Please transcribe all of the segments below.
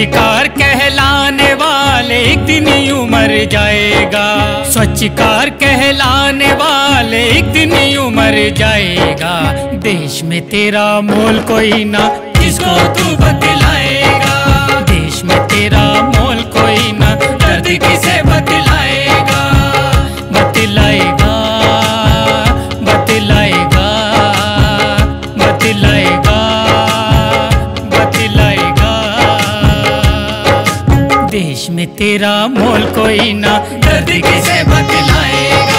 स्वच्छकार कहलाने वाले एक दिन यूं मर जाएगा, स्वच्छकार कहलाने वाले एक दिन यूं मर जाएगा। देश में तेरा मोल कोई ना जिसको तू बतलाएगा, देश में तेरा मोल कोई ना दर्द किसे बतलाएगा, बतलाएगा बतलाएगा बतलाएगा बतलाएगा। देश में तेरा मोल कोई ना दर्द किसे बतलाएगा।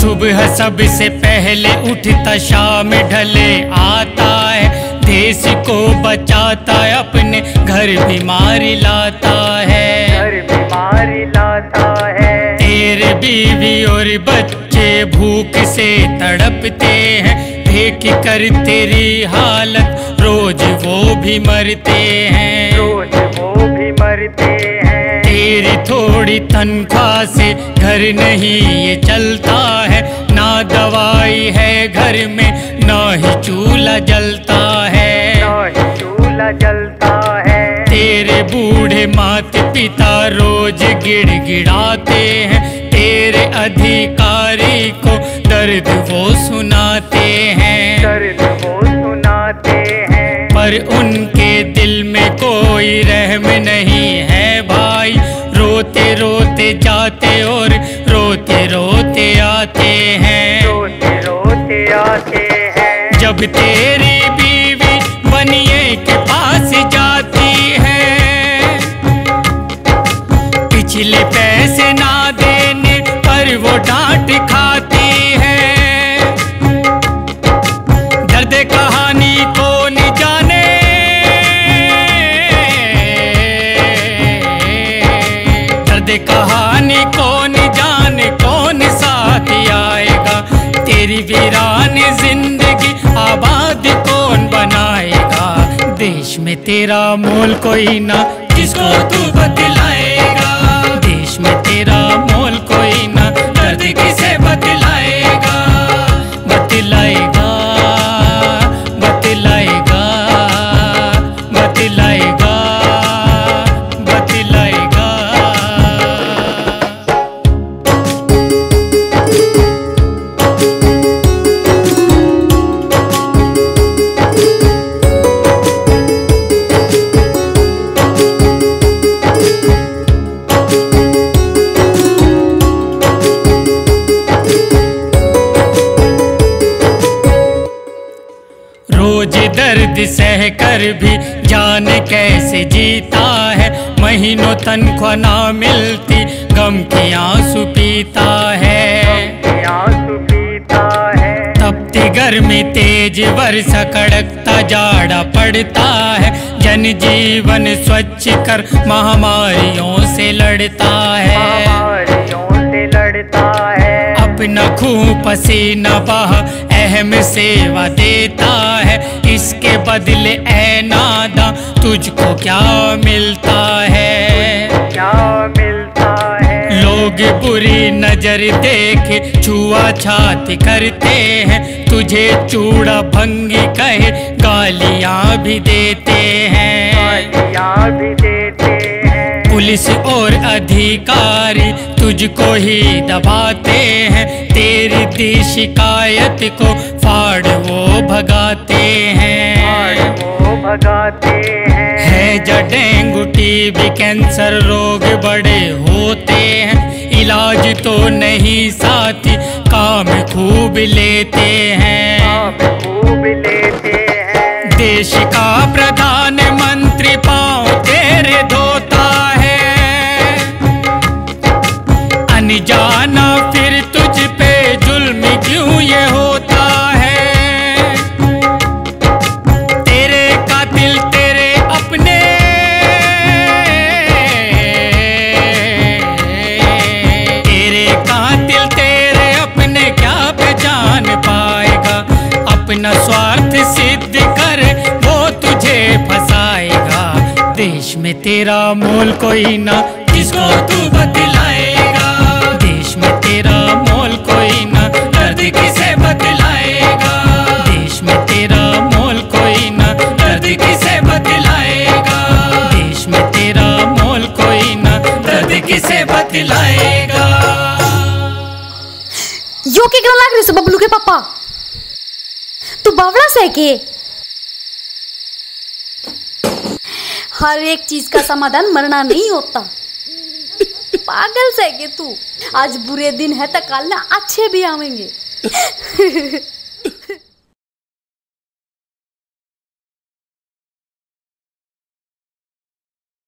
सुबह सबसे पहले उठता शाम ढले आता है, देश को बचाता है अपने घर बीमारी लाता है, घर बीमारी लाता है। तेरे बीवी और बच्चे भूख से तड़पते हैं, देख कर तेरी हालत रोज वो भी मरते हैं, रोज वो भी मरते हैं। तेरी थोड़ी तनख्वाह से घर नहीं ये चलता है, ना दवाई है घर में ना ही चूल्हा जलता है, ना ही चूल्हा जलता है। तेरे बूढ़े माता पिता रोज गिड़गिड़ाते हैं, तेरे अधिकारी को दर्द वो सुनाते हैं, दर्द वो सुनाते हैं। पर उनके दिल में कोई रहम नहीं है भाई, रोते रोते जाते और रोते रोते आते हैं, रोते रोते आते हैं। जब तेरी बीवी बनिए के पास जाती है, पिछले पैसे ना देने पर वो डांट खाती है, दर्द कहानी को न जाने कहानी कौन जाने कौन साथ आएगा। तेरी वीरान जिंदगी आबाद कौन बनाएगा, देश में तेरा मोल कोई ना जिसको तू बतलाएगा, देश में तेरा मोल कोई ना दर्द किसे बतलाएगा, बतलाएगा बतलाएगा बतलाएगा बतलाएगा। दर्द सह कर भी जान कैसे जीता है, महीनों तनख्वाह ना मिलती गम की आंसू पीता है, आंसू पीता है। तपती गर्मी तेज वर्षा कड़कता जाड़ा पड़ता है, जनजीवन स्वच्छ कर महामारियों से लड़ता है, महामारियों से लड़ता है। अपना खून पसीना बहा अहम सेवा देता है, इसके बदले ऐ नादा तुझको क्या मिलता है, क्या मिलता है। लोग बुरी नजर देखे छुआछाती करते हैं, तुझे चूड़ा भंगी कहे गालियां भी देते हैं, गालियां भी देते हैं। पुलिस और अधिकारी तुझको ही दबाते हैं, तेरी दी शिकायत को फाड़ वो भगाते हैं, फाड़ वो भगाते हैं। है जो डेंगू टीबी कैंसर रोग बड़े होते हैं, इलाज तो नहीं साथी काम खूब लेते हैं, काम खूब लेते हैं। देश का प्रधानमंत्री पाँव तेरे धोता है, अनजाना फिर तुझ पे जुल्म क्यों ये होता है, तेरे कातिल तेरे अपने, तेरे कातिल तेरे अपने क्या पहचान पाएगा। अपना स्वार्थ सिद्ध कर वो तुझे फंसाएगा, देश में तेरा मोल कोई ना जिसको तू बतलाएगा, देश में तेरा बतलाएगा। यो के गला लाग रहे से बबलू के पापा, तू बावड़ा से है के? हर एक चीज का समाधान मरना नहीं होता, पागल से है के तू? आज बुरे दिन है तो कल ना अच्छे भी आवेंगे।